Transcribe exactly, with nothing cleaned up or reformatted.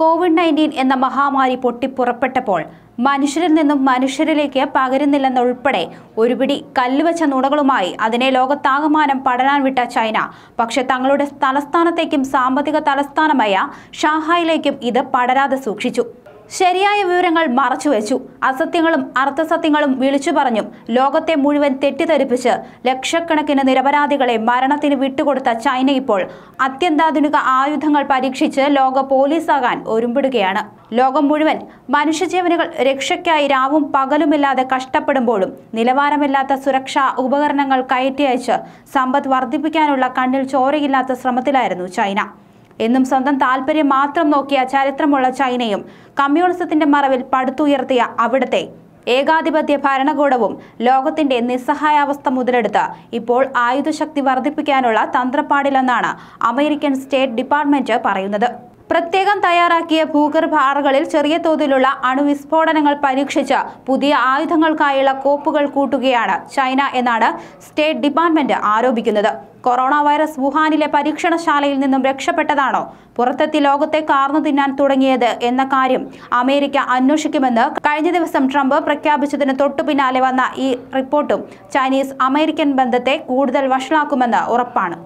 COVID nineteen എന്ന മഹാമാരി പൊട്ടിപ്പുറപ്പെട്ടപ്പോൾ മനുഷ്യരിൽ നിന്നും മനുഷ്യരിലേക്ക് പകരുന്നില്ലെന്നുൾപ്പെടെ ഒരുപിടി കല്ലുവെച്ച നുണകളുമായി അതിനെ ലോകത്താകമാനം പടരാൻ വിട്ട ചൈന, പക്ഷേ തങ്ങളുടെ തലസ്ഥാനത്തേക്കും സാമ്പത്തിക തലസ്ഥാനമായ ഷാങ്ഹായിലേക്കും ഇത് പടരാതെ സൂക്ഷിച്ചു. ശരിയായ വിവരങ്ങൾ മറച്ചുവെച്ചു, അസത്യങ്ങളും അർത്ഥസത്യങ്ങളും വിളിച്ചു പറഞ്ഞും ലോകത്തെ മുഴുവൻ തെറ്റിദ്ധരിപ്പിച്ച് ലക്ഷക്കണക്കിന് നിരപരാധികളെ മരണത്തിന് വിട്ടുകൊടുത്ത ചൈന ഇപ്പോൾ അത്യന്താധുനിക ആയുധങ്ങൾ പരീക്ഷിച്ച് ലോക പോലീസാകാൻ ഒരുമ്പിടുകയാണ്. ലോകം മുഴുവൻ മനുഷ്യജീവനുകൾ രക്ഷയ്ക്കായി രാവും പകലുമില്ലാതെ കഷ്ടപ്പെടുമ്പോഴും നിലവാരമില്ലാത്ത സുരക്ഷാ ഉപകരണങ്ങൾ കയറ്റി അയച്ച് സമ്പത്ത് വർദ്ധിപ്പിക്കാനുള്ള കണ്ണിൽ ചോരയില്ലാത്ത ശ്രമത്തിലായിരുന്നു ചൈന. എന്നും സ്വന്തം താൽപര്യം മാത്രം നോക്കിയ ചരിത്രമുള്ള ചൈനയും കമ്മ്യൂണിസത്തിന്റെ മറവിൽ പടുത്തുയർത്തിയ അവിടുത്തെ ഏകാധിപത്യ ഭരണകൂടവും ലോകത്തിന്റെ നിസ്സഹായാവസ്ഥ മുതലെടുത്ത് ഇപ്പോൾ ആയുധശക്തി വർദ്ധിപ്പിക്കാനുള്ള തന്ത്രപ്പാടിലെന്നാണ് അമേരിക്കൻ സ്റ്റേറ്റ് ഡിപ്പാർട്ട്മെന്റ് പറയുന്നത്. പ്രത്യേകം തയ്യാറാക്കിയ ഭൂഗർഭ ആറുകളിൽ ചെറിയ തോതിലുള്ള അണുവിസ്ഫോടനങ്ങൾ പരീക്ഷിച്ച് പുതിയ ആയുധങ്ങൾക്കായുള്ള കോപ്പുകൾ കൂട്ടുകയാണ് ചൈന എന്നാണ് സ്റ്റേറ്റ് ഡിപ്പാർട്ട്മെന്റ് ആരോപിക്കുന്നത്. കൊറോണ വൈറസ് വുഹാനിലെ പരീക്ഷണശാലയിൽ നിന്നും രക്ഷപ്പെട്ടതാണോ പുറത്തെത്തി ലോകത്തെ കാർന്നു തിന്നാൻ തുടങ്ങിയത് എന്ന കാര്യം അമേരിക്ക അന്വേഷിക്കുമെന്ന് കഴിഞ്ഞ ദിവസം ട്രംപ് പ്രഖ്യാപിച്ചതിന് തൊട്ടു പിന്നാലെ വന്ന ഈ റിപ്പോർട്ടും ചൈനീസ് അമേരിക്കൻ ബന്ധത്തെ കൂടുതൽ വഷളാക്കുമെന്ന് ഉറപ്പാണ്.